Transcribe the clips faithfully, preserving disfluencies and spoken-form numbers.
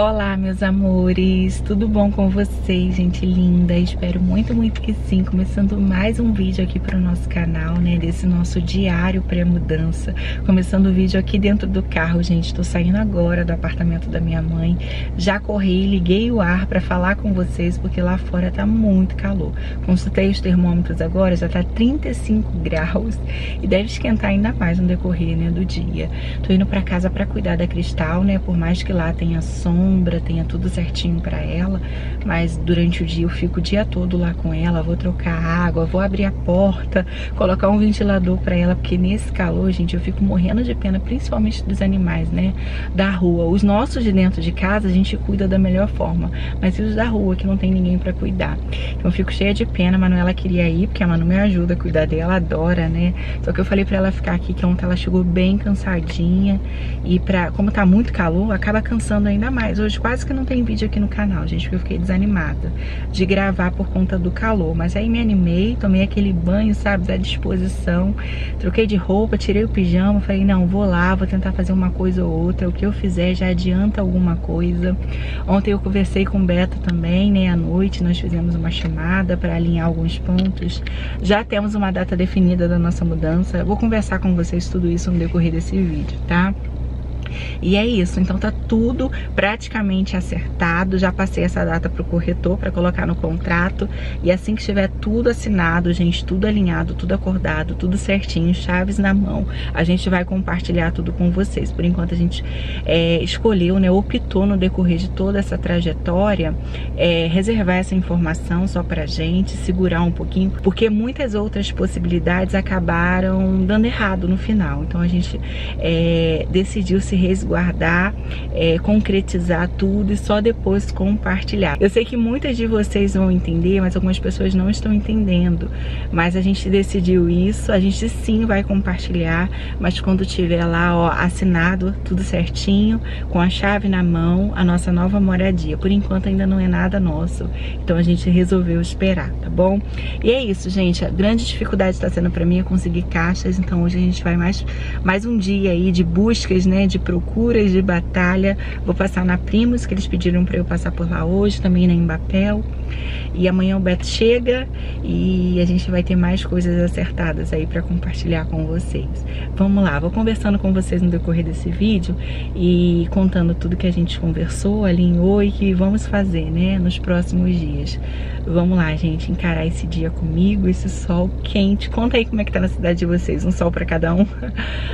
Olá, meus amores, tudo bom com vocês, gente linda? Espero muito, muito que sim. Começando mais um vídeo aqui para o nosso canal, né? Desse nosso diário pré-mudança. Começando o vídeo aqui dentro do carro, gente. Tô saindo agora do apartamento da minha mãe. Já corri, liguei o ar para falar com vocês, porque lá fora tá muito calor. Consultei os termômetros agora, já tá trinta e cinco graus e deve esquentar ainda mais no decorrer, né, do dia. Tô indo para casa para cuidar da Cristal, né? Por mais que lá tenha som, tenha tudo certinho pra ela, mas durante o dia eu fico o dia todo lá com ela, vou trocar água, vou abrir a porta, colocar um ventilador pra ela, porque nesse calor, gente, eu fico morrendo de pena, principalmente dos animais, né, da rua. Os nossos de dentro de casa a gente cuida da melhor forma, mas e os da rua, que não tem ninguém pra cuidar? Então eu fico cheia de pena. A Manuela queria ir, porque a Manu me ajuda a cuidar dela, adora, né, só que eu falei pra ela ficar aqui, que ontem ela chegou bem cansadinha, e pra, como tá muito calor, acaba cansando ainda mais. Hoje quase que não tem vídeo aqui no canal, gente, porque eu fiquei desanimada de gravar por conta do calor, mas aí me animei, tomei aquele banho, sabe, à disposição, troquei de roupa, tirei o pijama, falei, não, vou lá, vou tentar fazer uma coisa ou outra, o que eu fizer já adianta alguma coisa. Ontem eu conversei com o Beto também, né, à noite, nós fizemos uma chamada para alinhar alguns pontos, já temos uma data definida da nossa mudança, eu vou conversar com vocês tudo isso no decorrer desse vídeo, tá? E é isso, então tá tudo praticamente acertado. Já passei essa data pro corretor para colocar no contrato. E assim que tiver tudo assinado, gente, tudo alinhado, tudo acordado, tudo certinho, chaves na mão, a gente vai compartilhar tudo com vocês. Por enquanto a gente é, escolheu, né, optou no decorrer de toda essa trajetória é, reservar essa informação só pra gente, segurar um pouquinho, porque muitas outras possibilidades acabaram dando errado no final. Então a gente é, decidiu se resguardar, é, concretizar tudo e só depois compartilhar. Eu sei que muitas de vocês vão entender, mas algumas pessoas não estão entendendo. Mas a gente decidiu isso, a gente sim vai compartilhar, mas quando tiver lá, ó, assinado, tudo certinho, com a chave na mão, a nossa nova moradia. Por enquanto ainda não é nada nosso, então a gente resolveu esperar, tá bom? E é isso, gente, a grande dificuldade está sendo para mim é conseguir caixas, então hoje a gente vai mais, mais um dia aí de buscas, né, de procuras, de batalha. Vou passar na Primus, que eles pediram para eu passar por lá hoje, também na Embapel. E amanhã o Beto chega e a gente vai ter mais coisas acertadas aí para compartilhar com vocês. Vamos lá, vou conversando com vocês no decorrer desse vídeo e contando tudo que a gente conversou, alinhou e que vamos fazer, né, nos próximos dias. Vamos lá, gente, encarar esse dia comigo, esse sol quente. Conta aí como é que tá na cidade de vocês, um sol para cada um.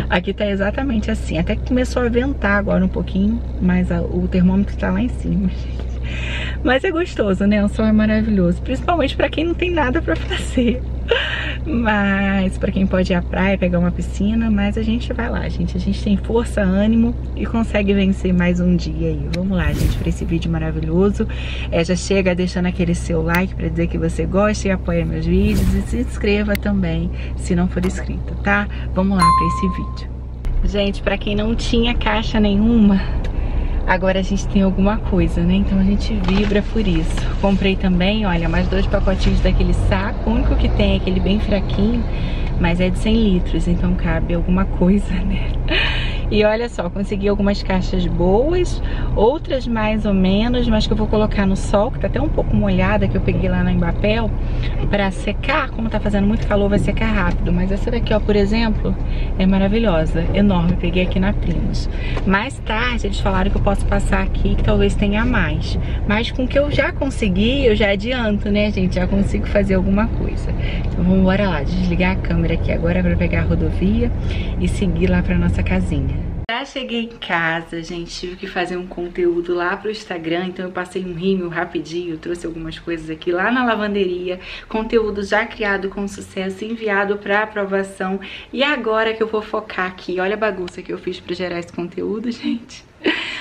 Aqui tá exatamente assim, até que começou a ventar agora um pouquinho, mas a, o termômetro tá lá em cima, gente. Mas é gostoso, né? O sol é maravilhoso, principalmente pra quem não tem nada pra fazer. Mas pra quem pode ir à praia, pegar uma piscina, mas a gente vai lá, gente. A gente tem força, ânimo e consegue vencer mais um dia aí. Vamos lá, gente, pra esse vídeo maravilhoso. É, já chega deixando aquele seu like pra dizer que você gosta e apoia meus vídeos. E se inscreva também, se não for inscrito, tá? Vamos lá pra esse vídeo. Gente, pra quem não tinha caixa nenhuma, agora a gente tem alguma coisa, né? Então a gente vibra por isso. Comprei também, olha, mais dois pacotinhos daquele saco. O único que tem é aquele bem fraquinho, mas é de cem litros, então cabe alguma coisa, né? E olha só, consegui algumas caixas boas, outras mais ou menos, mas que eu vou colocar no sol, que tá até um pouco molhada, que eu peguei lá na Embapel, pra secar. Como tá fazendo muito calor, vai secar rápido. Mas essa daqui, ó, por exemplo, é maravilhosa, enorme, peguei aqui na Primus. Mais tarde, eles falaram que eu posso passar aqui, que talvez tenha mais. Mas com o que eu já consegui, eu já adianto, né, gente? Já consigo fazer alguma coisa. Então vamos embora lá, desligar a câmera aqui agora pra pegar a rodovia e seguir lá pra nossa casinha. Já cheguei em casa, gente, tive que fazer um conteúdo lá pro Instagram, então eu passei um rímel rapidinho, trouxe algumas coisas aqui lá na lavanderia, conteúdo já criado com sucesso, enviado pra aprovação, e agora que eu vou focar aqui, olha a bagunça que eu fiz pra gerar esse conteúdo, gente.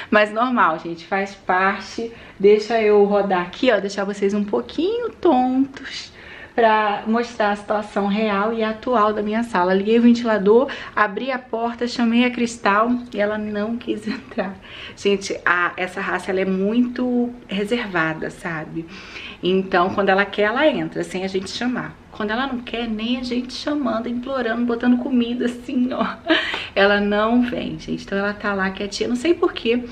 Mas normal, gente, faz parte, deixa eu rodar aqui, ó, deixar vocês um pouquinho tontos, pra mostrar a situação real e atual da minha sala. Liguei o ventilador, abri a porta, chamei a Cristal e ela não quis entrar. Gente, a, essa raça, ela é muito reservada, sabe? Então, quando ela quer, ela entra, sem a gente chamar. Quando ela não quer, nem a gente chamando, implorando, botando comida, assim, ó. Ela não vem, gente. Então, ela tá lá quietinha, não sei porquê.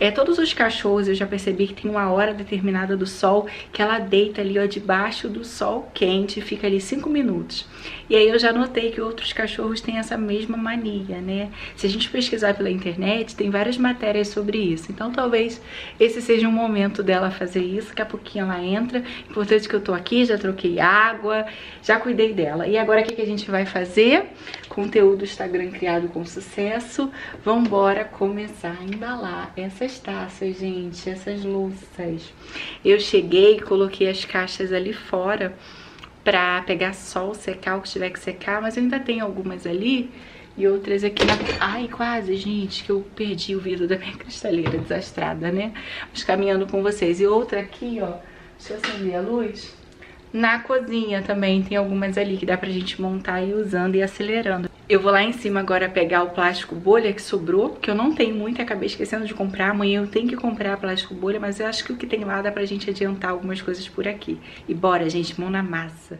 É, todos os cachorros eu já percebi que tem uma hora determinada do sol que ela deita ali, ó, debaixo do sol quente, fica ali cinco minutos. E aí eu já notei que outros cachorros têm essa mesma mania, né? Se a gente pesquisar pela internet, tem várias matérias sobre isso. Então talvez esse seja um momento dela fazer isso, daqui a pouquinho ela entra. Importante que eu tô aqui, já troquei água, já cuidei dela. E agora o que que a gente vai fazer? Conteúdo Instagram criado com sucesso. Vambora começar a embalar essa taças, gente, essas louças. Eu cheguei, coloquei as caixas ali fora pra pegar sol, secar o que tiver que secar, mas eu ainda tenho algumas ali e outras aqui na... Ai, quase, gente, que eu perdi o vidro da minha cristaleira desastrada, né? Mas caminhando com vocês. E outra aqui, ó, deixa eu acender a luz. Na cozinha também tem algumas ali que dá pra gente montar e ir usando e acelerando. Eu vou lá em cima agora pegar o plástico bolha que sobrou, porque eu não tenho muito, acabei esquecendo de comprar. Amanhã eu tenho que comprar plástico bolha, mas eu acho que o que tem lá dá pra gente adiantar algumas coisas por aqui. E bora, gente, mão na massa.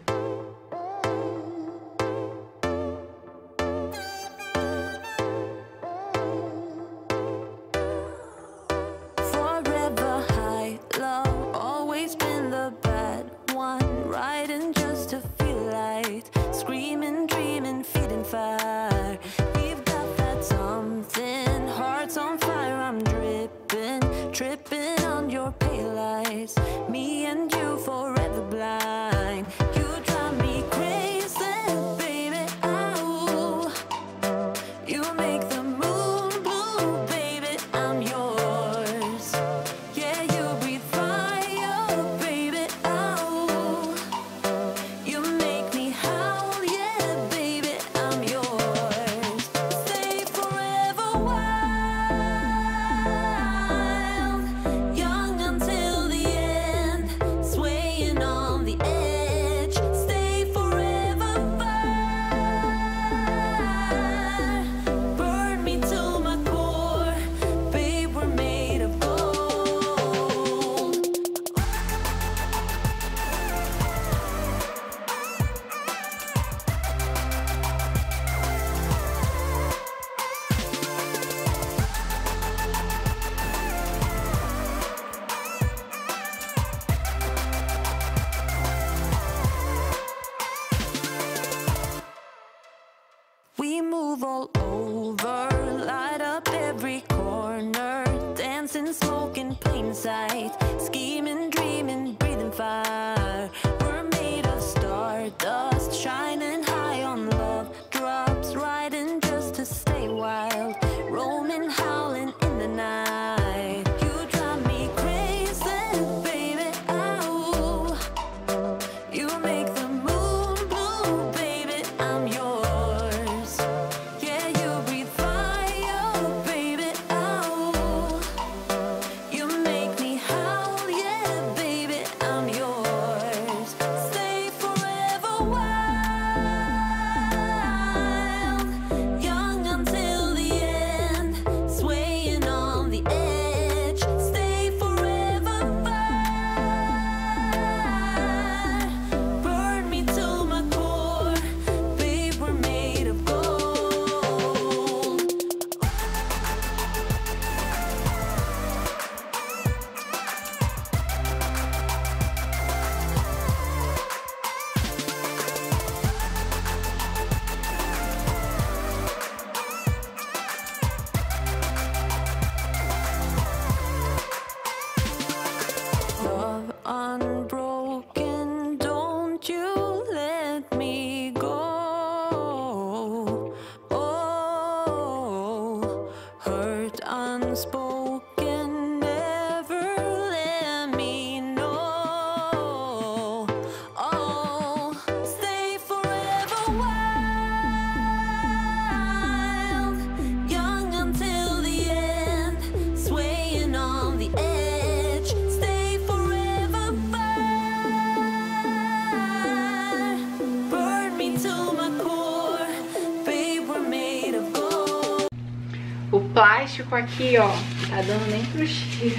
Plástico aqui, ó, tá dando nem pro cheiro.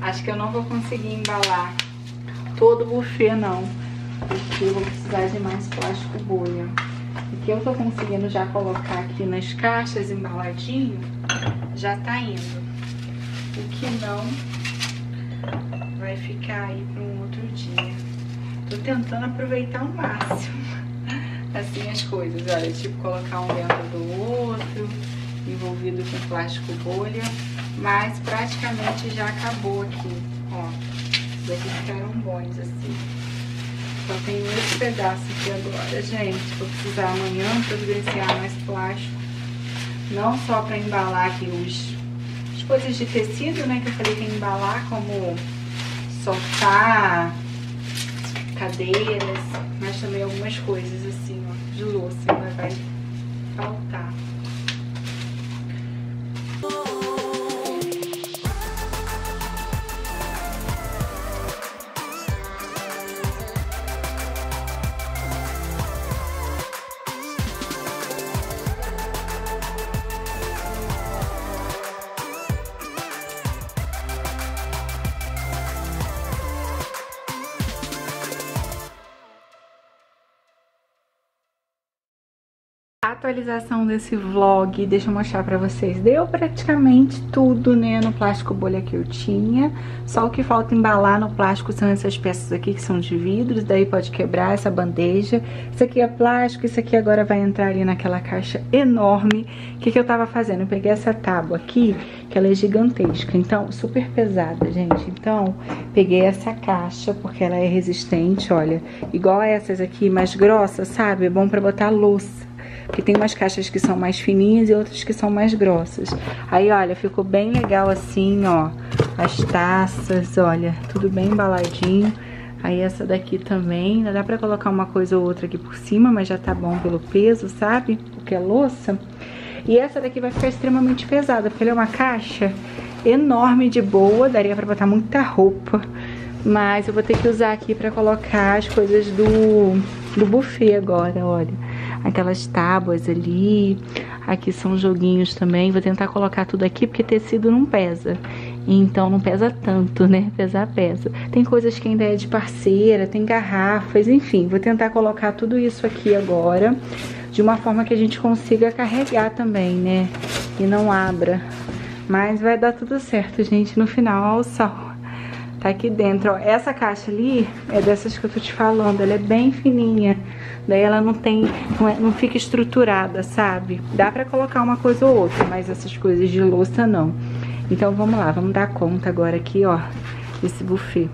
Acho que eu não vou conseguir embalar todo o buffet, não, porque eu vou precisar de mais plástico bolha. O que eu tô conseguindo já colocar aqui nas caixas embaladinho, já tá indo. O que não vai ficar aí para um outro dia. Tô tentando aproveitar o máximo, assim, as coisas. Olha, tipo, colocar um dentro do outro, envolvido com plástico bolha. Mas praticamente já acabou aqui, ó. Daqui ficaram bons, assim. Só tem esse pedaço aqui agora, gente. Vou precisar amanhã providenciar mais plástico. Não só para embalar aqui os... as coisas de tecido, né? Que eu falei que ia embalar, como sofá, cadeiras, mas também algumas coisas assim, ó, de louça, né? Vai faltar. Atualização desse vlog, deixa eu mostrar pra vocês. Deu praticamente tudo, né, no plástico bolha que eu tinha. Só o que falta embalar no plástico são essas peças aqui que são de vidros. Daí pode quebrar essa bandeja. Isso aqui é plástico, isso aqui agora vai entrar ali naquela caixa enorme. O que que eu tava fazendo? Eu peguei essa tábua aqui, que ela é gigantesca, então, super pesada, gente. Então, peguei essa caixa, porque ela é resistente, olha. Igual a essas aqui, mais grossa, sabe? É bom pra botar louça. Porque tem umas caixas que são mais fininhas e outras que são mais grossas. Aí, olha, ficou bem legal assim, ó. As taças, olha, tudo bem embaladinho. Aí essa daqui também, ainda dá pra colocar uma coisa ou outra aqui por cima, mas já tá bom pelo peso, sabe? Porque é louça. E essa daqui vai ficar extremamente pesada, porque ela é uma caixa enorme de boa, daria pra botar muita roupa. Mas eu vou ter que usar aqui pra colocar as coisas do, do buffet agora, olha. Aquelas tábuas ali. Aqui são joguinhos também. Vou tentar colocar tudo aqui, porque tecido não pesa. Então não pesa tanto, né? Pesar, pesa. Tem coisas que ainda é de parceira, tem garrafas, enfim. Vou tentar colocar tudo isso aqui agora, de uma forma que a gente consiga carregar também, né? E não abra. Mas vai dar tudo certo, gente. No final, ó, o sol tá aqui dentro, ó. Essa caixa ali é dessas que eu tô te falando. Ela é bem fininha. Daí ela não tem, não, é, não fica estruturada, sabe? Dá pra colocar uma coisa ou outra, mas essas coisas de louça não. Então vamos lá, vamos dar conta agora aqui, ó, desse buffet.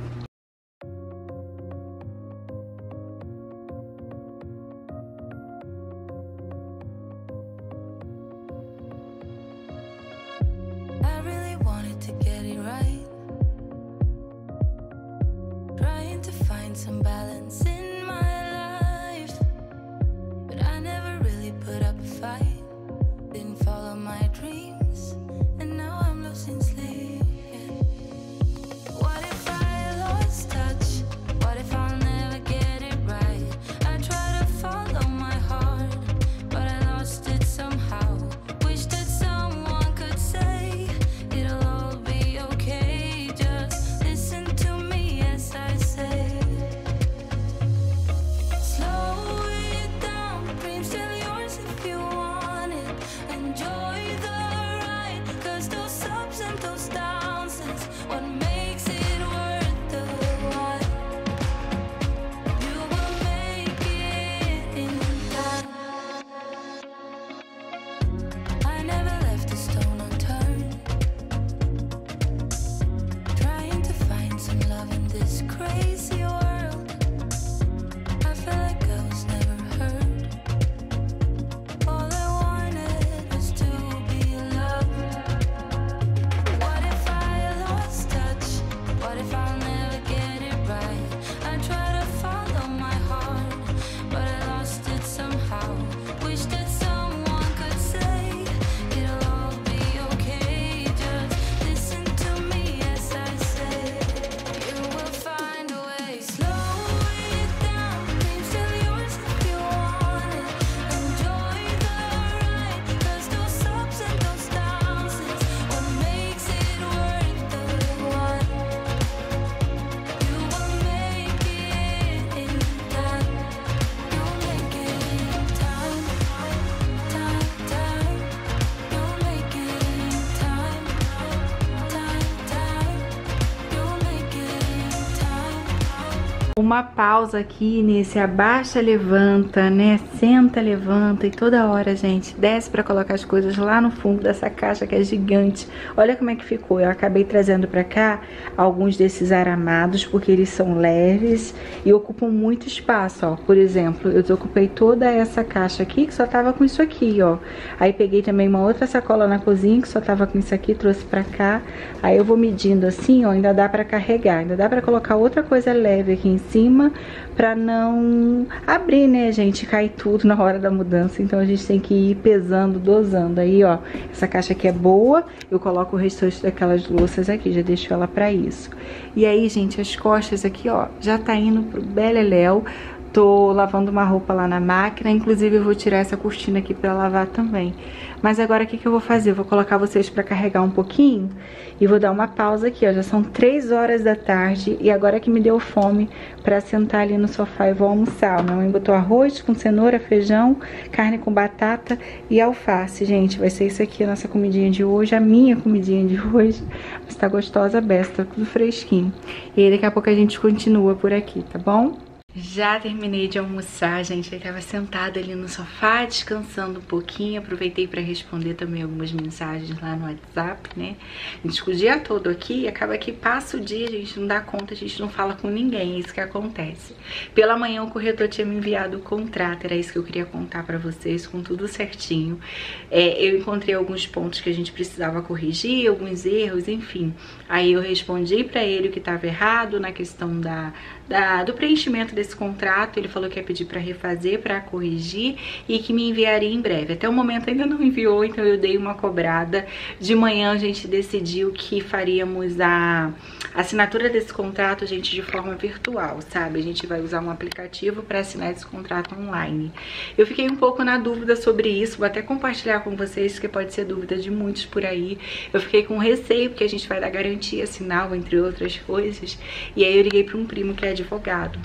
uma pausa aqui nesse abaixa, levanta, né? Senta, levanta e toda hora, gente, desce pra colocar as coisas lá no fundo dessa caixa que é gigante. Olha como é que ficou. Eu acabei trazendo pra cá alguns desses aramados porque eles são leves e ocupam muito espaço, ó. Por exemplo, eu desocupei toda essa caixa aqui que só tava com isso aqui, ó. Aí peguei também uma outra sacola na cozinha que só tava com isso aqui, trouxe pra cá. Aí eu vou medindo assim, ó, ainda dá pra carregar, ainda dá pra colocar outra coisa leve aqui em cima pra não abrir, né, gente? Cai tudo na hora da mudança, então a gente tem que ir pesando, dosando. Aí, ó, essa caixa aqui é boa, eu coloco o restante daquelas louças aqui, já deixo ela pra isso. E aí, gente, as costas aqui, ó, já tá indo pro beleléu. Tô lavando uma roupa lá na máquina, inclusive eu vou tirar essa cortina aqui pra lavar também. Mas agora o que que eu vou fazer? Eu vou colocar vocês pra carregar um pouquinho e vou dar uma pausa aqui, ó. Já são três horas da tarde e agora que me deu fome pra sentar ali no sofá e vou almoçar. Minha mãe botou arroz com cenoura, feijão, carne com batata e alface, gente. Vai ser isso aqui a nossa comidinha de hoje, a minha comidinha de hoje. Mas tá gostosa, besta, tá tudo fresquinho. E aí daqui a pouco a gente continua por aqui, tá bom? Já terminei de almoçar, gente. Eu tava sentada ali no sofá, descansando um pouquinho. Aproveitei pra responder também algumas mensagens lá no WhatsApp, né? A gente fica o dia todo aqui e acaba que passa o dia, a gente não dá conta, a gente não fala com ninguém. É isso que acontece. Pela manhã o corretor tinha me enviado o contrato, era isso que eu queria contar pra vocês, com tudo certinho. É, eu encontrei alguns pontos que a gente precisava corrigir, alguns erros, enfim. Aí eu respondi pra ele o que tava errado na questão da, da, do preenchimento desse contrato. Ele falou que ia pedir para refazer, para corrigir e que me enviaria em breve. Até o momento ainda não enviou, então eu dei uma cobrada. De manhã a gente decidiu que faríamos a assinatura desse contrato, gente, de forma virtual, sabe? A gente vai usar um aplicativo para assinar esse contrato online. Eu fiquei um pouco na dúvida sobre isso, vou até compartilhar com vocês, que pode ser dúvida de muitos por aí. Eu fiquei com receio, porque a gente vai dar garantia, sinal, entre outras coisas. E aí eu liguei para um primo que é advogado.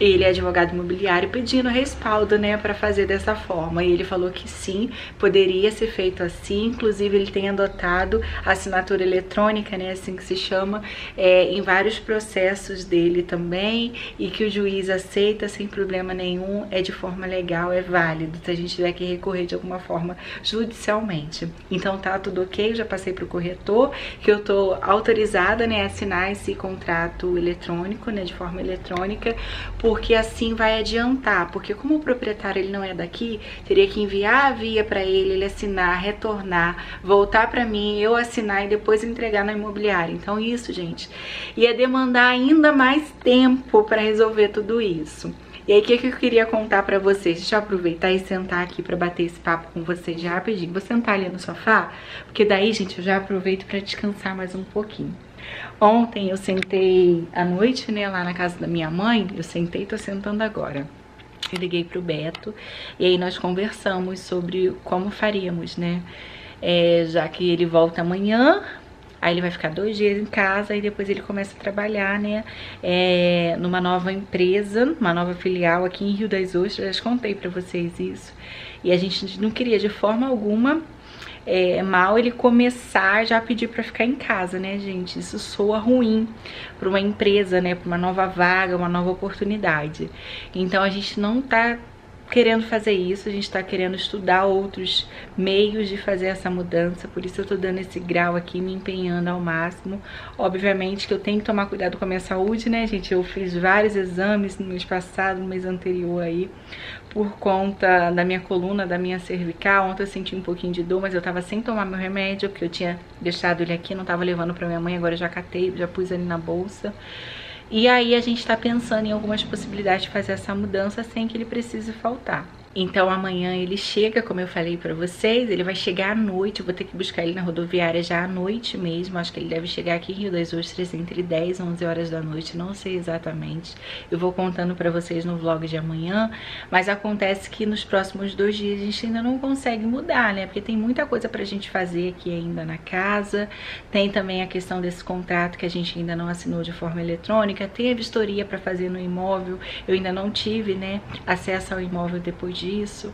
Ele é advogado imobiliário, pedindo respaldo, né, pra fazer dessa forma. E ele falou que sim, poderia ser feito assim. Inclusive, ele tem adotado a assinatura eletrônica, né, assim que se chama, é, em vários processos dele também. E que o juiz aceita sem problema nenhum, é de forma legal, é válido, se a gente tiver que recorrer de alguma forma judicialmente. Então tá tudo ok, eu já passei pro corretor, que eu tô autorizada, né, a assinar esse contrato eletrônico, né, de forma eletrônica, porque assim vai adiantar, porque como o proprietário ele não é daqui, teria que enviar a via para ele, ele assinar, retornar, voltar para mim, eu assinar e depois entregar na imobiliária. Então isso, gente, ia demandar ainda mais tempo para resolver tudo isso. E aí, o que eu queria contar pra vocês? Deixa eu aproveitar e sentar aqui pra bater esse papo com vocês já rapidinho. Vou sentar ali no sofá, porque daí, gente, eu já aproveito pra descansar mais um pouquinho. Ontem eu sentei à noite, né, lá na casa da minha mãe. Eu sentei e tô sentando agora. Eu liguei pro Beto e aí nós conversamos sobre como faríamos, né? É, já que ele volta amanhã... Aí ele vai ficar dois dias em casa e depois ele começa a trabalhar, né, é, numa nova empresa, uma nova filial aqui em Rio das Ostras. Já contei pra vocês isso. E a gente não queria de forma alguma... É mal ele começar já a pedir pra ficar em casa, né, gente? Isso soa ruim pra uma empresa, né, pra uma nova vaga, uma nova oportunidade. Então a gente não tá querendo fazer isso, a gente tá querendo estudar outros meios de fazer essa mudança, por isso eu tô dando esse grau aqui, me empenhando ao máximo. Obviamente que eu tenho que tomar cuidado com a minha saúde, né, gente? Eu fiz vários exames no mês passado, no mês anterior aí, por conta da minha coluna, da minha cervical. Ontem eu senti um pouquinho de dor, mas eu tava sem tomar meu remédio, porque eu tinha deixado ele aqui, não tava levando pra minha mãe, agora eu já catei, já pus ele na bolsa. E aí a gente tá pensando em algumas possibilidades de fazer essa mudança sem que ele precise faltar. Então amanhã ele chega, como eu falei pra vocês, ele vai chegar à noite, eu vou ter que buscar ele na rodoviária já à noite mesmo, acho que ele deve chegar aqui em Rio das Ostras entre dez e onze horas da noite, não sei exatamente, eu vou contando pra vocês no vlog de amanhã, mas acontece que nos próximos dois dias a gente ainda não consegue mudar, né, porque tem muita coisa pra gente fazer aqui ainda na casa, tem também a questão desse contrato que a gente ainda não assinou de forma eletrônica, tem a vistoria pra fazer no imóvel, eu ainda não tive, né, acesso ao imóvel depois de disso.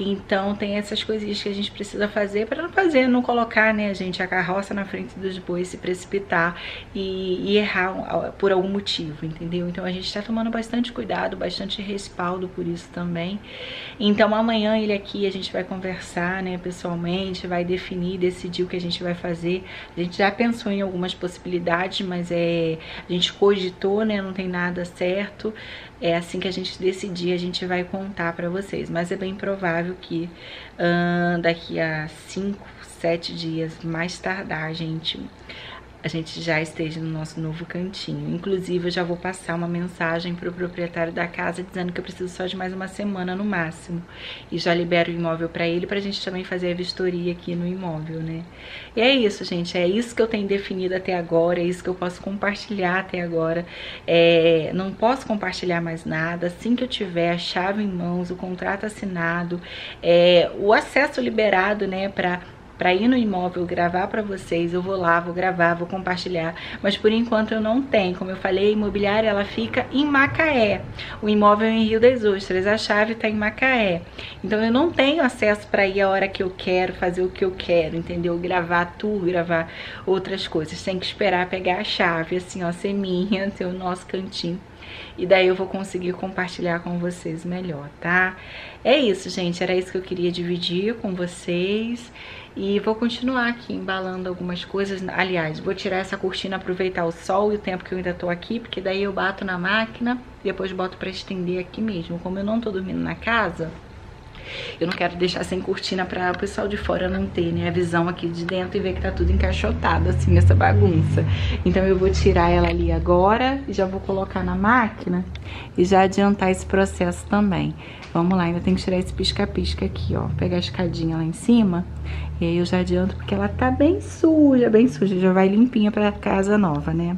Então tem essas coisinhas que a gente precisa fazer para não fazer, não colocar, né, gente, a carroça na frente dos bois, se precipitar e, e errar por algum motivo, entendeu? Então a gente tá tomando bastante cuidado, bastante respaldo por isso também. Então amanhã ele aqui, a gente vai conversar, né, pessoalmente, vai definir, decidir o que a gente vai fazer. A gente já pensou em algumas possibilidades, mas é, a gente cogitou, né, não tem nada certo. É assim que a gente decidir, a gente vai contar pra vocês, mas é bem provável que hum, daqui a cinco, sete dias mais tardar, gente, a gente já esteja no nosso novo cantinho. Inclusive, eu já vou passar uma mensagem pro proprietário da casa dizendo que eu preciso só de mais uma semana no máximo. E já libero o imóvel pra ele, pra gente também fazer a vistoria aqui no imóvel, né? E é isso, gente. É isso que eu tenho definido até agora, é isso que eu posso compartilhar até agora. É, não posso compartilhar mais nada. Assim que eu tiver a chave em mãos, o contrato assinado, é, o acesso liberado, né, pra... Pra ir no imóvel, gravar pra vocês, eu vou lá, vou gravar, vou compartilhar. Mas por enquanto eu não tenho. Como eu falei, a imobiliária, ela fica em Macaé. O imóvel é em Rio das Ostras, a chave tá em Macaé. Então eu não tenho acesso pra ir a hora que eu quero, fazer o que eu quero, entendeu? Gravar tour, gravar outras coisas. Tem que esperar pegar a chave, assim, ó, ser minha, ser o nosso cantinho. E daí eu vou conseguir compartilhar com vocês melhor, tá? É isso, gente, era isso que eu queria dividir com vocês. E vou continuar aqui embalando algumas coisas. Aliás, vou tirar essa cortina, aproveitar o sol e o tempo que eu ainda tô aqui, porque daí eu bato na máquina, depois boto pra estender aqui mesmo. Como eu não tô dormindo na casa, eu não quero deixar sem cortina pra o pessoal de fora não ter, né, a visão aqui de dentro e ver que tá tudo encaixotado, assim, nessa bagunça. Então eu vou tirar ela ali agora e já vou colocar na máquina e já adiantar esse processo também. Vamos lá, ainda tem que tirar esse pisca-pisca aqui, ó. Pegar a escadinha lá em cima e aí eu já adianto porque ela tá bem suja, bem suja. Já vai limpinha pra casa nova, né?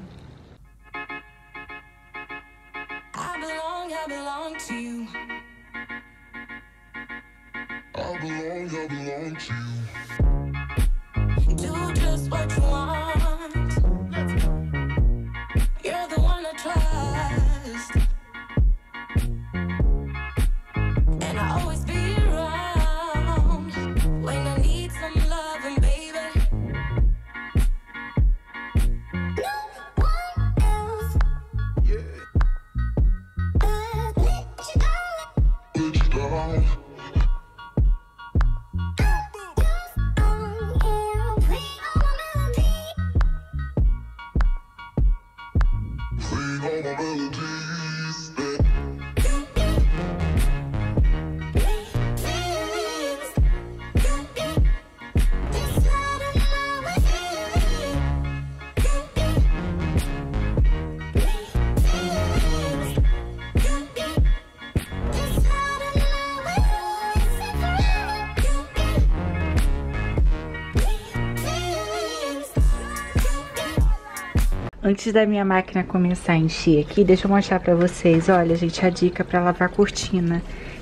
Antes da minha máquina começar a encher aqui, deixa eu mostrar pra vocês, olha, gente, a dica pra lavar cortina.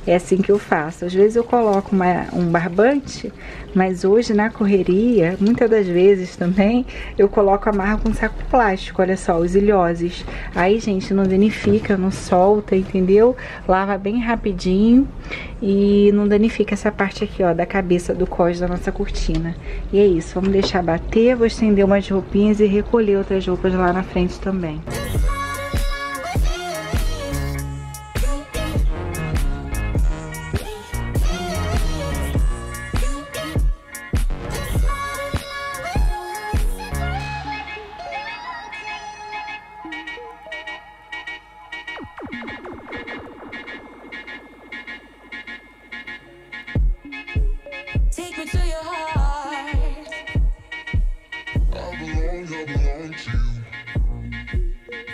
É assim que eu faço. Às vezes eu coloco uma, um barbante, mas hoje na correria, muitas das vezes também, eu coloco a marra com um saco plástico, olha só, os ilhoses. Aí, gente, não danifica, não solta, entendeu? Lava bem rapidinho e não danifica essa parte aqui, ó, da cabeça do cós da nossa cortina. E é isso, vamos deixar bater, vou estender umas roupinhas e recolher outras roupas lá na frente também. I belong, I belong to you.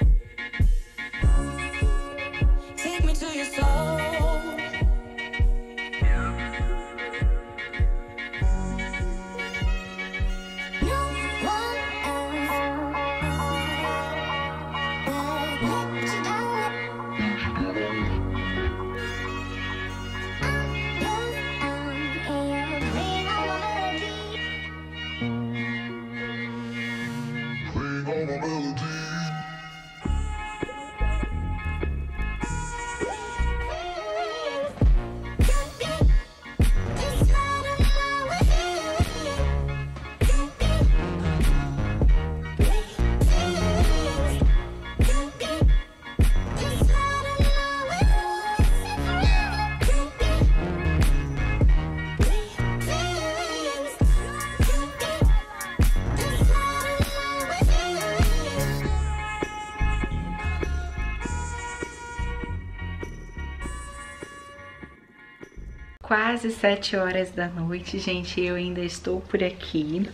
quase sete horas da noite, gente, eu ainda estou por aqui.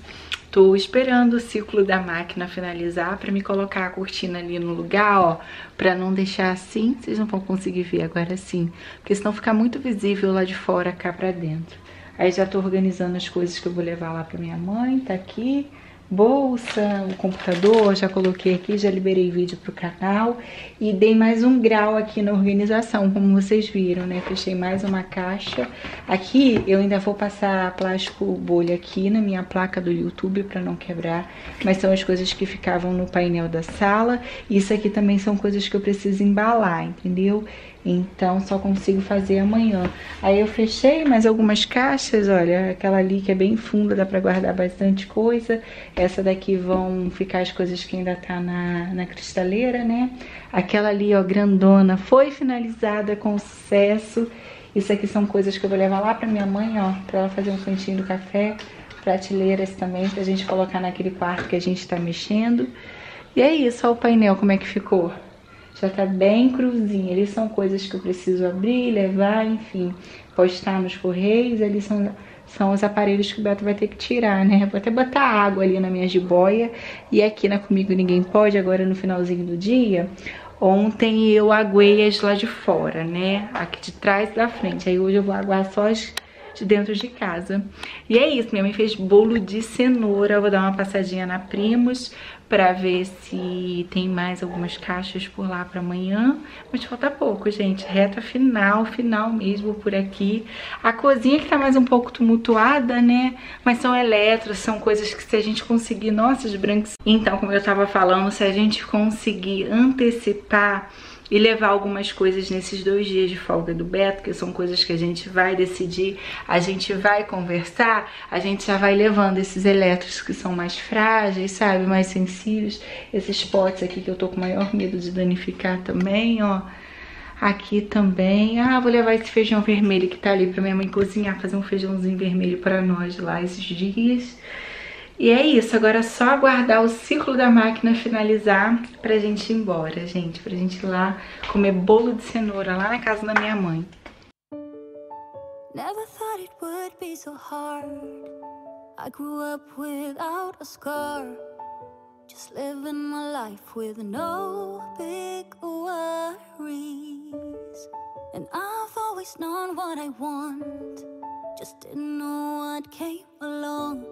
Tô esperando o ciclo da máquina finalizar pra me colocar a cortina ali no lugar, ó, pra não deixar assim. Vocês não vão conseguir ver agora sim, porque senão fica muito visível lá de fora, cá pra dentro. Aí já tô organizando as coisas que eu vou levar lá pra minha mãe, tá aqui. Bolsa, o computador, já coloquei aqui, já liberei vídeo pro canal. E dei mais um grau aqui na organização, como vocês viram, né? Fechei mais uma caixa. Aqui eu ainda vou passar plástico bolha aqui na minha placa do YouTube pra não quebrar. Mas são as coisas que ficavam no painel da sala. Isso aqui também são coisas que eu preciso embalar, entendeu? Então só consigo fazer amanhã. Aí eu fechei mais algumas caixas, olha, aquela ali que é bem funda, dá pra guardar bastante coisa. Essa daqui vão ficar as coisas que ainda tá na, na cristaleira, né? Aquela ali, ó, grandona, foi finalizada com sucesso. Isso aqui são coisas que eu vou levar lá pra minha mãe, ó, pra ela fazer um cantinho do café. Prateleiras também, pra gente colocar naquele quarto que a gente tá mexendo. E é isso, ó, o painel, como é que ficou? Já tá bem cruzinho. Ali são coisas que eu preciso abrir, levar, enfim, postar nos correios. Ali são, são os aparelhos que o Beto vai ter que tirar, né? Vou até botar água ali na minha jiboia. E aqui na Comigo Ninguém Pode, agora no finalzinho do dia. Ontem eu aguei as lá de fora, né? Aqui de trás e da frente. Aí hoje eu vou aguar só as de dentro de casa. E é isso, minha mãe fez bolo de cenoura. Eu vou dar uma passadinha na Primus pra ver se tem mais algumas caixas por lá pra amanhã. Mas falta pouco, gente. Reta final, final mesmo por aqui. A cozinha que tá mais um pouco tumultuada, né? Mas são eletros, são coisas que se a gente conseguir... Nossa, de branco... Então, como eu tava falando, se a gente conseguir antecipar e levar algumas coisas nesses dois dias de folga do Beto, que são coisas que a gente vai decidir, a gente vai conversar, a gente já vai levando esses elétricos que são mais frágeis, sabe? Mais sensíveis. Esses potes aqui que eu tô com maior medo de danificar também, ó. Aqui também. Ah, vou levar esse feijão vermelho que tá ali pra minha mãe cozinhar, fazer um feijãozinho vermelho pra nós lá esses dias. E é isso, agora é só aguardar o ciclo da máquina finalizar pra gente ir embora, gente. Pra gente ir lá comer bolo de cenoura lá na casa da minha mãe. Never thought it would be so hard. I grew up without a scar. Just living my life with no big worries. And I've always known what I want. Just didn't know what came along.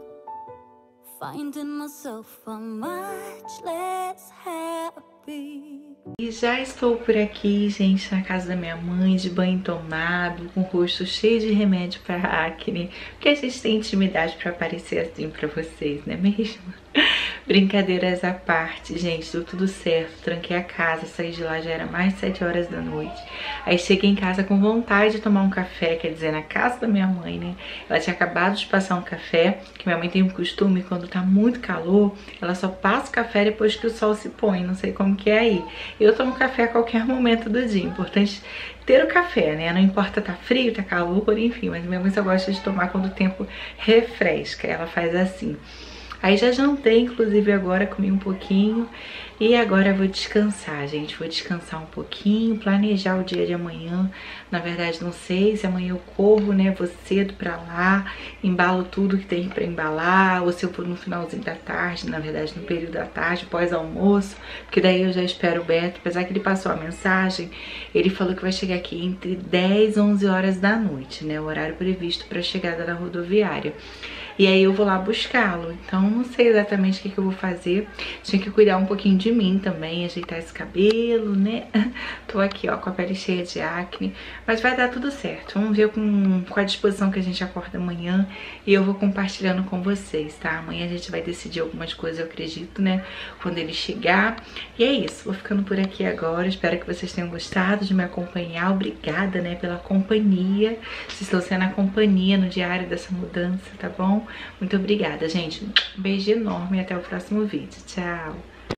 Finding myself I'm much less happy. E já estou por aqui, gente, na casa da minha mãe, de banho tomado, com o rosto cheio de remédio para acne, porque a gente tem intimidade para aparecer assim para vocês, não é mesmo? Brincadeiras à parte, gente, deu tudo certo, tranquei a casa, saí de lá, já era mais de sete horas da noite. Aí cheguei em casa com vontade de tomar um café, quer dizer, na casa da minha mãe, né? Ela tinha acabado de passar um café, que minha mãe tem um costume, quando tá muito calor, ela só passa o café depois que o sol se põe, não sei como que é aí. Eu tomo café a qualquer momento do dia, importante ter o café, né? Não importa tá frio, tá calor, enfim, mas minha mãe só gosta de tomar quando o tempo refresca, ela faz assim. Aí já jantei, inclusive agora, comi um pouquinho e agora vou descansar, gente. Vou descansar um pouquinho, planejar o dia de amanhã. Na verdade, não sei se amanhã eu corro, né? Vou cedo pra lá, embalo tudo que tem pra embalar, ou se eu for no finalzinho da tarde, na verdade, no período da tarde, pós-almoço, porque daí eu já espero o Beto. Apesar que ele passou a mensagem, ele falou que vai chegar aqui entre dez e onze horas da noite, né? O horário previsto pra chegada da rodoviária. E aí eu vou lá buscá-lo, então não sei exatamente o que, que eu vou fazer. Tinha que cuidar um pouquinho de mim também, ajeitar esse cabelo, né? Tô aqui, ó, com a pele cheia de acne, mas vai dar tudo certo. Vamos ver com, com a disposição que a gente acorda amanhã e eu vou compartilhando com vocês, tá? Amanhã a gente vai decidir algumas coisas, eu acredito, né? Quando ele chegar. E é isso, vou ficando por aqui agora, espero que vocês tenham gostado de me acompanhar. Obrigada, né, pela companhia. Vocês estão sendo a companhia no diário dessa mudança, tá bom? Muito obrigada, gente. Um beijo enorme e até o próximo vídeo. Tchau!